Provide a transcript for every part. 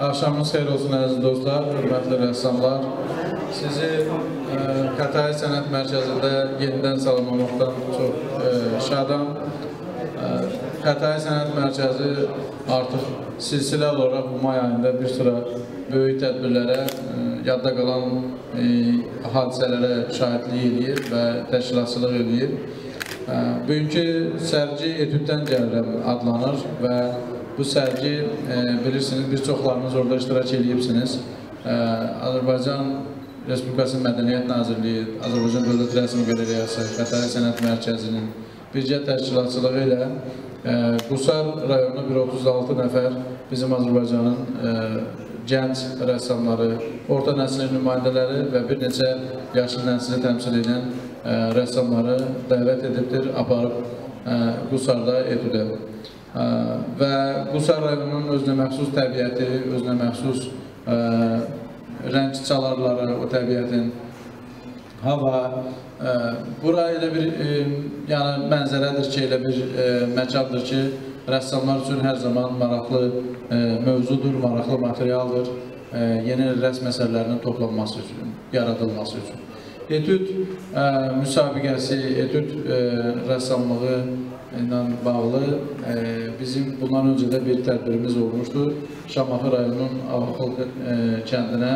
Axşamınız xeyir olsun əziz dostlar, hörmətli rəssamlar. Sizi Xətai Sənət Mərkəzində yenidən salamlamaqdan çox şadam. Xətai Sənət Mərkəzi artıq silsilə olaraq may ayında bir sıra böyük tədbirlərə, yadda qalan hadisələrə şahidlik edir və təşkilatçılıq edir. Bugünkü sərgi Etüddən gəlirəm adlanır və bu sərgi bilirsiniz, bir çoxlarınız orada iştirak edibsiniz. Azərbaycan Respublikasının Mədəniyyət Nazirliyi, Azərbaycan Dövlət Rəsm Qalereyası, Xətai Sənət Mərkəzinin birgə təşkilatçılığı ilə Qusar rayonuna 136 nəfər bizim Azərbaycanın gənc rəssamları, orta nəslin nümayəndələri və bir neçə yaşlı nəsli təmsil edən rəssamları dəvət edibdir, aparıb Qusarda etüdə. Və Qusar rayonunun özünə məxsus təbiəti, özünə məxsus rəng çalarları, o təbiətin hava, bura elə bir mənzərədir ki, elə bir məkandır ki, rəssamlar üçün hər zaman maraqlı mövzudur, maraqlı materialdır, yeni rəsm əsərlərinin toplanması üçün, yaradılması üçün. Etüd müsabiqəsi, etüd rəssamlığı ilə bağlı bizim bundan öncə də bir tədbirimiz olmuşdu. Şam-Aqı rayonunun Alıxıl kəndinə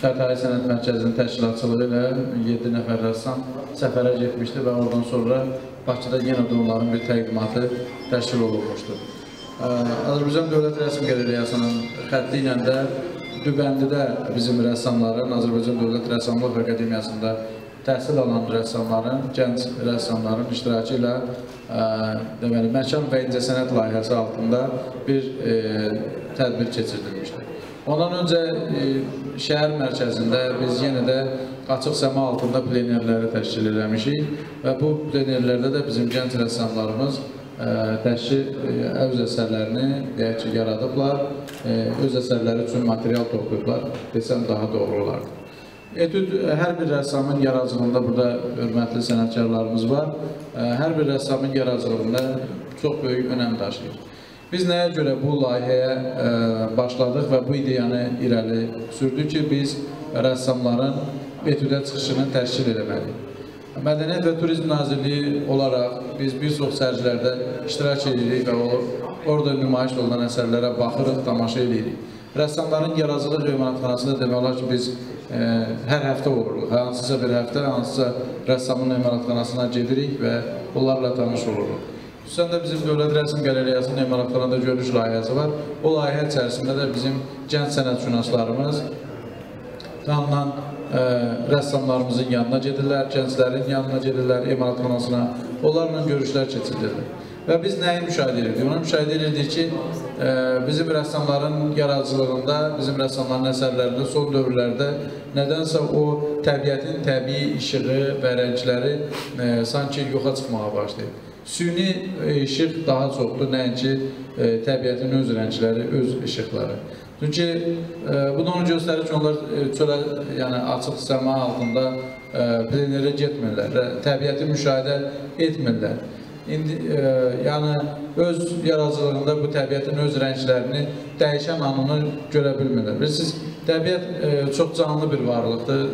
Xətai Sənət Mərkəzinin təşkilatçılığı ilə 7 nəfər rəssam səfərə getmişdi və oradan sonra Bakçıda yenə də onların bir təqdimatı təşkil olunmuşdu. Azərbaycan Dövlət Rəsm Qalereyasının xətti ilə də Dübəndidə bizim rəssamların Azərbaycan Dövlət Rəssamlıq Akademiyasında təhsil alan rəssamların, gənc rəssamların iştirakı ilə məkan və incəsənət layihəsi altında bir tədbir keçirilmişdir. Ondan öncə şəhər mərkəzində biz yenə də açıq səma altında plenerləri təşkil eləmişik və bu plenerlərdə də bizim gənc rəssamlarımız öz əsərlərini deyək ki, yaradıblar, öz əsərləri üçün material toplayıblar, desəm daha doğru olardı. Etüd hər bir rəssamın yaradıcılığında, burada hörmətli sənətkarlarımız var, hər bir rəssamın yaradıcılığında çox böyük önəm daşıyır. Biz nəyə görə bu layihəyə başladıq və bu ideyanı irəli sürdük ki, biz rəssamların etüdə çıxışını təşkil eləməliyik. Mədəniyyət və Turizm Nazirliyi olaraq biz bir çox sərgilərdə iştirak edirik və orada nümayiş olunan əsərlərə baxırıq, tamaşa edirik. Rəssamların yaradıcılıq emalatxanasında demək olar ki, biz hər həftə oluruq. Hansısa bir həftə, hansısa rəssamın emalatxanasına gedirik və onlarla tanış oluruq. Xüsusən də bizim Dövlət Rəsm Qalereyasının emalatxanada görüş layihəsi var. O layihə içərisində də bizim gənc sənətçünaşlarımız tanınan rəssamlarımızın yanına gedirlər, gənclərin yanına gedirlər emalatxanasına, onlarla görüşlər keçirilir. Və biz nəyi müşahidə edirdik? Onu müşahidə edirdik ki, bizim rəssamların yaradıcılığında, bizim rəssamların əsərlərində son dövrlərdə nədənsə o təbiətin təbii işığı və rəngləri sanki yoxa çıxmağa başlayıb. Süni işıq daha çoxdur, nəinki təbiətin öz rəngləri, öz işıqları. Çünki bu da onu göstərir ki, onlar çölə, yəni açıq səma altında plenerə getmirlər, təbiəti müşahidə etmirlər. Yəni öz yaradıcılığında bu təbiətin öz rənglərini, dəyişən anını görə bilmirlər. Bilirsiniz, təbiət çox canlı bir varlıqdır,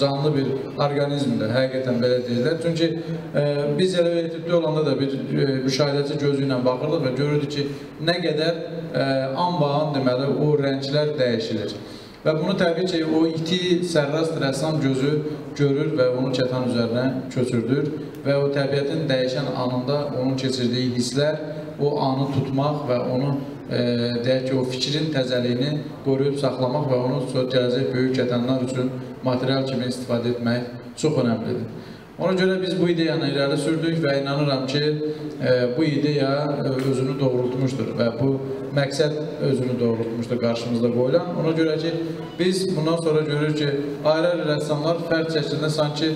canlı bir orqanizmdir, həqiqətən belə deyirlər. Çünki biz elə etüddə olanda da bir müşahidəçi gözü ilə baxırdıq və görürdük ki, nə qədər anbağın deməli, o rənglər dəyişilir. Və bunu təbii ki, o iti sərrast rəssam gözü görür və onu kətan üzərinə köçürdür və o təbiətin dəyişən anında onun keçirdiyi hisslər, o anı tutmaq və onu, deyək ki, o fikrin təzəliyini qoruyub saxlamaq və onu gələcək böyük kətanlar üçün material kimi istifadə etmək çox önəmlidir. Ona görə biz bu ideyanı irəli sürdük və inanıram ki, bu ideya özünü doğrultmuşdur və bu məqsəd özünü doğrultmuşdur qarşımızda qoyulan. Ona görə ki, biz bundan sonra görürük ki, ayrı-ayrı rəssamlar fərd şəklində sanki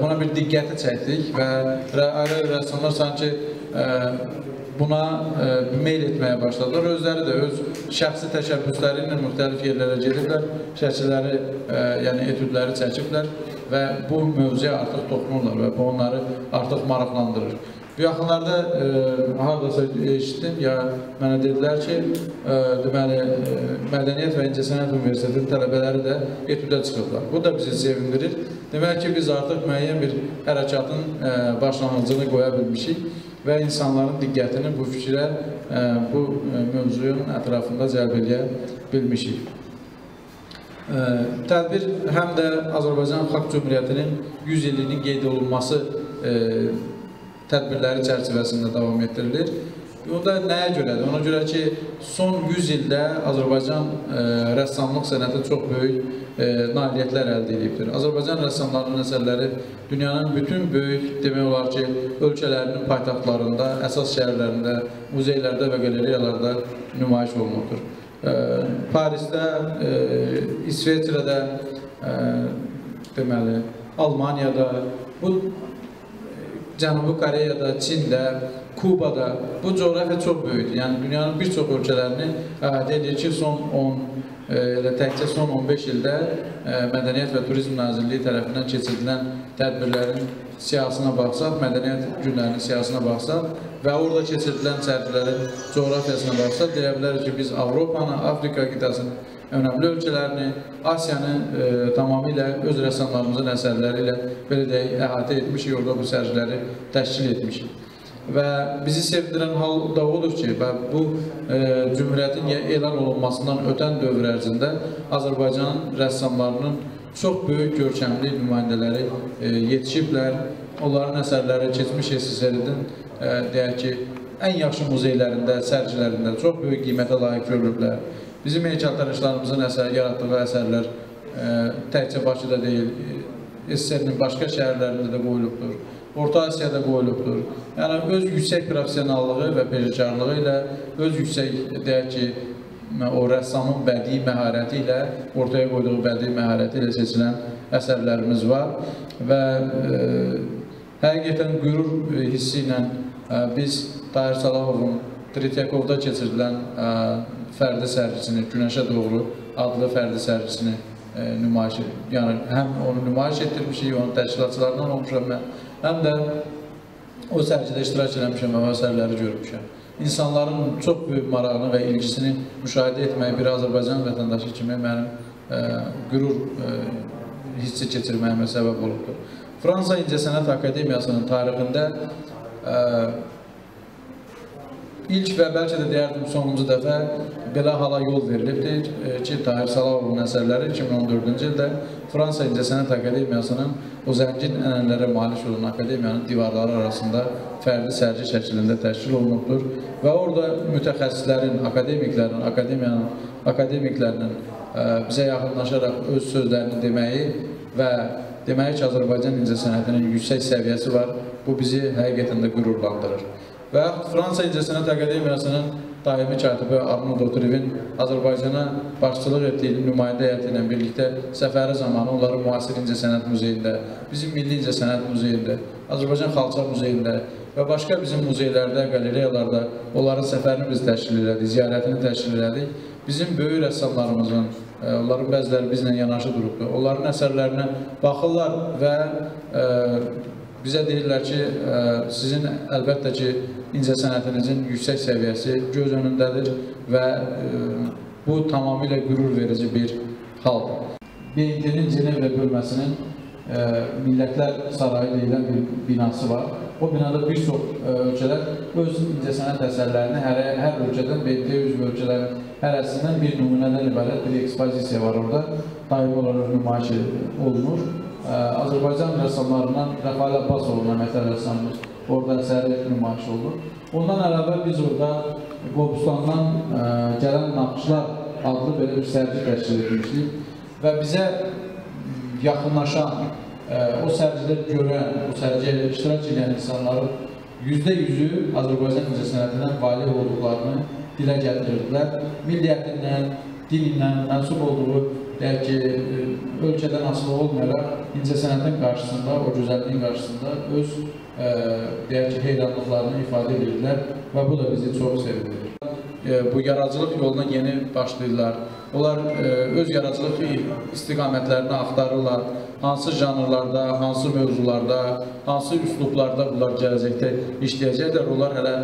buna bir diqqəti çəkdik və ayrı-ayrı rəssamlar sanki buna meyl etməyə başladılar. Özləri də öz şəxsi təşəbbüsləri ilə müxtəlif yerlərə gediblər, şəkilləri, yəni etüdləri çəkiblər və bu mövzuya artıq toxunurlar və bu onları artıq maraqlandırır. Bu yaxınlarda haradasa eşitdim, ya mənə dedilər ki, deməli, Mədəniyyət və İncəsənət Universitetinin tələbələri də etüdə çıxıblar. Bu da bizi sevindirir. Demək ki, biz artıq müəyyən bir hərəkatın başlanğıcını qoya bilmişik və insanların diqqətini bu fikrə, bu mövzunun ətrafında cəlb edə bilmişik. Tədbir həm də Azərbaycan Xalq Cümhuriyyətinin 100 illinin qeyd olunması tədbirləri çərçivəsində davam etdirilir. Onda nəyə görədir? Ona görə ki, son 100 ildə Azərbaycan rəssamlıq sənəti çox böyük nailiyyətlər əldə edibdir. Azərbaycan rəssamlarının əsərləri dünyanın bütün böyük, demək olar ki, ölkələrinin paytaxtlarında, əsas şəhərlərində, muzeylərdə və qaleriyalarda nümayiş olunubdur. Parisdə, İsveçrədə, deməli, Almaniyada, bu Cənubi Koreyada, Çində, Kubada, bu coğrafiya çox böyükdür. Yəni, dünyanın bir çox ölkələrini əhatə edir ki, təkcə son 15 ildə Mədəniyyət və Turizm Nazirliyi tərəfindən keçirilən tədbirlərin siyasına baxsaq, mədəniyyət günlərinin siyasına baxsaq və orada keçirilən sərgilərin coğrafiyasına baxsaq, deyə bilərik ki, biz Avropanı, Afrika qitəsinin önəmli ölkələrini, Asiyanı tamamilə öz rəssamlarımızın əsərləri ilə belə deyək, əhatə etmişik, orada bu sərgiləri təşkil etmişik. Və bizi sevdirən hal da odur ki, bu Cümhuriyyətin elan olunmasından ötən dövr ərzində Azərbaycanın rəssamlarının çox böyük görkəmli nümayəndələri yetişiblər. Onların əsərləri keçmiş SSR-in, deyək ki, ən yaxşı muzeylərində, sərgilərində çox böyük qiymətə layiq görülüblər. Bizim heykəltaraşlarımızın yaratdığı əsərlər təkcə Bakıda deyil, SSR-in başqa şəhərlərində də qoyulubdur. Orta Asiyada qoyulubdur. Yəni, öz yüksək profesionallığı və peşəkarlığı ilə, öz yüksək, deyək ki, o rəssamın bədii məharəti ilə, ortaya qoyduğu bədii məharəti ilə seçilən əsərlərimiz var və həqiqətən qürur hissi ilə biz Tahir Salahovun Tretyakovda keçirilən fərdi sərgisini, Günəşə Doğru adlı fərdi sərgisini nümayiş etdik. Yəni, həm onu nümayiş etdirmişik, onun təşkilatçılarından olmuşam mən. Həm də o sərgidə iştirak eləmişəm və əsərləri görmüşəm. İnsanların çox böyük marağını və ilgisini müşahidə etmək, bir Azərbaycan vətəndaşı kimi mənim qürur hissi keçirməyimə səbəb olubdur. Fransa İncəsənət Akademiyasının tarixində ilk və bəlkə də deyərdim sonuncu dəfə belə hala yol verilibdir ki, Tahir Salahovun əsərləri 2014-cü ildə Fransa İncəsənət Akademiyasının o zəngin ənənələrə malik olan akademiyanın divarları arasında fərdi sərgi şəklində təşkil olunubdur və orada mütəxəssislərin, akademiklərinin bizə yaxınlaşaraq öz sözlərini deməyi və deməyi ki, Azərbaycan İncəsənətinin yüksək səviyyəsi var, bu bizi həqiqətən də qürurlandırır. Və yaxud Fransa İncəsənət Akademiyasının daimi katibi Arnaud Otrevin Azərbaycana başçılıq etdiyi nümayəndə heyəti ilə birlikdə səfəri zamanı onları müasir İncəsənət Muzeyində, bizim Milli İncəsənət Muzeyində, Azərbaycan Xalçak Muzeyində və başqa bizim muzeylərdə, qaleriyalarda onların səfərini biz təşkil elədik, ziyarətini təşkil elədik. Bizim böyük rəssamlarımızın, onların bəziləri bizlə yanaşı durubdur, onların əsərlərinə baxırlar və bizə deyirlər ki, sizin əlbəttə ki, incəsənətinizin yüksək səviyyəsi göz önündədir və bu tamamilə qürur verici bir haldır. BMT-nin Cenevvə bölməsinin Millətlər Sarayı deyilən bir binası var. O binada bir çox ölkələr öz incəsənət əsərlərini hər ölkədən, BMT-yə üzv ölkələrin hər əsrindən bir nümunədən ibarət bir ekspozisiya var orada. Daim olaraq nümayiş olunur. Azərbaycan rəssamlarından Rəfail Əlizadə mətəl rəssamımız orada əsəri nümayiş oldu. Ondan əlavə biz orada Qobustandan gələn naxışlar adlı belə bir sərgi təşkil etmişdik və bizə yaxınlaşan, o sərgidə görən, o sərgiyə iştirak edən insanların %100-ü Azərbaycan incəsənətindən valeh olduqlarını dilə gətirirdilər. Milliyyətindən, dilindən mənsub olduğu deyək ki, ölkədən asılı olmayaraq incəsənətin qarşısında, o gözəlliyin qarşısında öz heyranlıqlarını ifadə edirlər və bu da bizi çox sevindirir. bu yaradıcılıq yoluna yeni başlayırlar. Onlar öz yaradıcılıq istiqamətlərini axtarırlar. Hansı janrlarda, hansı mövzularda, hansı üslublarda bunlar gələcəkdə işləyəcəklər, onlar hələ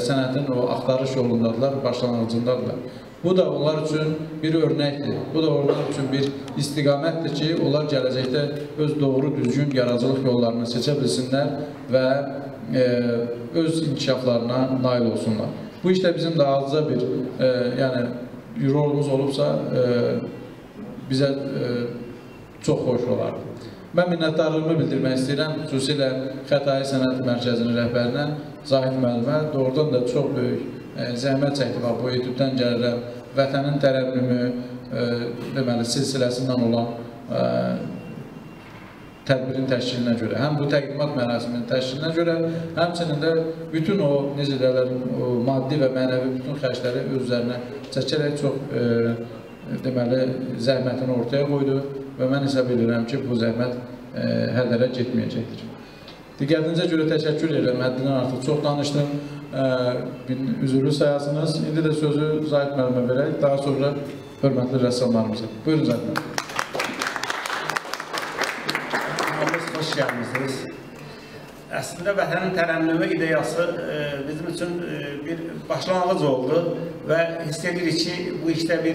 sənətin o axtarış yolundadırlar, başlanğıcındadırlar. Bu da onlar üçün bir örnəkdir, bu da onlar üçün bir istiqamətdir ki, onlar gələcəkdə öz doğru düzgün yaradıcılıq yollarını seçə bilsinlər və öz inkişaflarına nail olsunlar. Bu işdə bizim daha azca bir rolumuz olubsa, bizə çox xoş olar. Mən minnətdarlığımı bildirmək istəyirəm, xüsusilə Xətai Sənət Mərkəzinin rəhbərinə, Zahid müəllimə, doğrudan da çox böyük zəhmət çəkdi. Bu Etüddən gəlirəm, Vətənin tərənnümü silsiləsindən olan tədbirin təşkilinə görə, həm bu təqdimat mərasiminin təşkilinə görə, həmçinin də bütün o maddi və mənəvi bütün xərcləri öz üzərinə çəkərək çox zəhmətini ortaya qoydu. Və mən hesab edirəm ki, bu zəhmət hədərə getməyəcəkdir. Diqqətinizə görə təşəkkür edirəm, həddindən artıq çox danışdım, üzrlü sayasınız. İndi də sözü Zahid müəllimə verək, daha sonra hörmətli rəssamlarımıza. Buyurun Zahid müəllim. Xoş gəlmişsiniz. Əslində, vətənin tərənnümü ideyası bizim üçün bir başlanğıc oldu və hiss edirik ki, bu işdə bir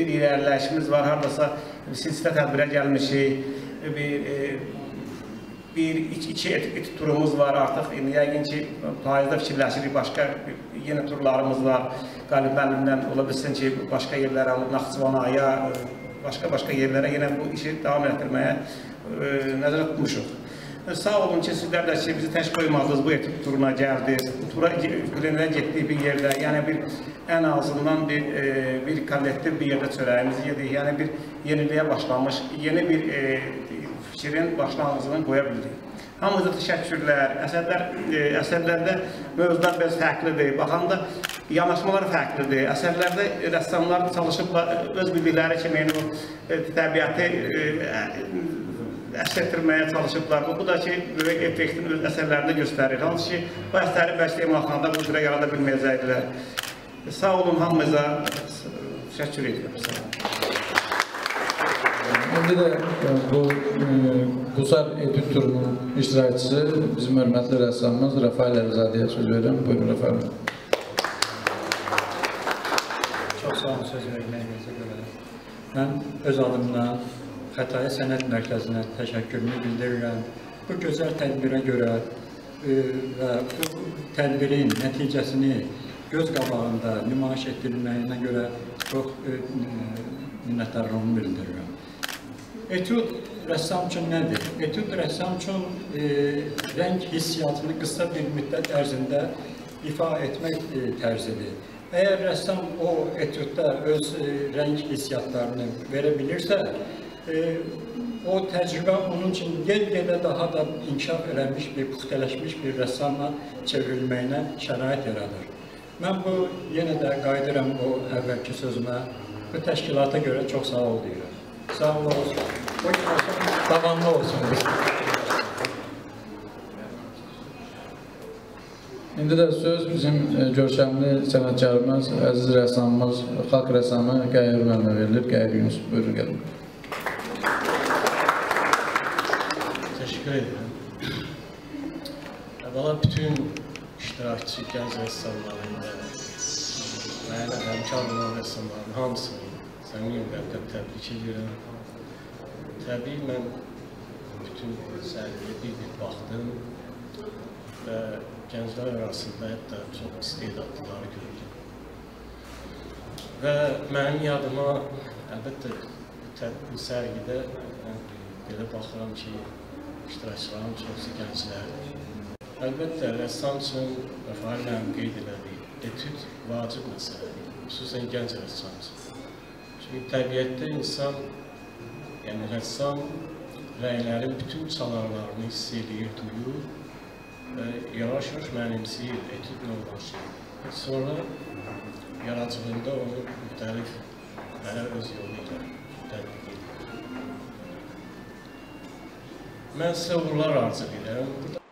irəliləyişimiz var, haradasa silsilə tədbirə gəlmişik, bir-iki et turumuz var artıq, yəqin ki, payızda fikirləşirik, başqa yeni turlarımız var, qalib müəllimdən ola bilsin ki, başqa yerlərə, Naxçıvana, ya başqa yerlərə yenə bu işi davam etdirməyə nəzərə tutmuşuq. Sağ olun ki, sizlər də ki, bizi tək qoymadınız, bu etüd turuna gəldiniz, tura getdik bir yerdə, yəni ən azından bir kollektiv bir yerdə çörəyimizi yedik, yəni bir yeniliyə başlamış, yeni bir fikrin başlanğıcını qoya bildik. Hamıza təşəkkürlər, əsərlərdə mövzular biraz fərqlidir, baxanda yanaşmalar fərqlidir. Əsərlərdə rəssamlar çalışıb öz bildikləri kimi təbiəti əsrətdirməyə çalışıblar. Bu da ki, böyük effektin öz əsərlərində göstərir. Hansı ki, bu əsəri bəşləyəm haqqında bu cürə yarada bilməyəcəkdirlər. Sağ olun, hamımıza təşəkkür edirəm. İndi də bu Qusar etüd turunun iştirakçısı, bizim hörmətli rəssamımız Rəfail Əlizadeyə söz verirəm. Buyurun, Rəfail. Çox sağ olun, söz verməyinizə görə. Mən öz adımdan Xətai Sənət Mərkəzinə təşəkkürümü bildirirəm. Bu gözəl tədbirə görə və bu tədbirin nəticəsini göz qabağında nümayiş etdirilməyinə görə çox minnətdarlığımı bildirirəm. Etüd rəssam üçün nədir? Etüd rəssam üçün rəng hissiyatını qısa bir müddət ərzində ifadə etmək tərzidir. Əgər rəssam o etüddə öz rəng hissiyatlarını verə bilirsə, o təcrübə onun üçün get-gedə daha da inkişaf eləmiş, puxtələşmiş bir rəssamla çevrilməyinə şərait yaradır. Mən bu, yenə də qayıdıram o əvvəlki sözümə, bu təşkilata görə çox sağ ol deyirəm. Sağ ol olsun, bu olsun, davamlı olsun. İndi də söz bizim görkəmli sənətkarımız, əziz rəssamımız, xalq rəssamı Qəyir müəllimə verilir. Qəyir Yunus, buyurun gəlin. Təşəkkür edirəm. Əvvəla bütün iştirakçı gənc rəssamların və mənə həmkar olan rəssamların hamısını səmimi qəlbdən təbrik edirəm. Təbii, mən bütün səhvliyə bir-bir baxdım və gənclər arasında hətta çox istedadlıları gördüm. Və mənim yadıma, əlbəttə, bu sərgidə belə baxıram ki, iştirakçıların çoxsu gənclərdir. Əlbəttə, rəssam üçün Rəfail müəllim qeyd elədi, etüd vacib məsələdir, xüsusən gənc rəssam üçün. Çünki təbiətdə insan, yəni rəssam rəylərin bütün çalarlarını hiss edir, duyur və yavaş-yavaş mənimsiyir, etüd nə olan şey. Sonra yaradıcılığında onu müxtəlif mənə öz yolu ilə tətbiq edir. Mən sizə uğurlar arzu edirəm.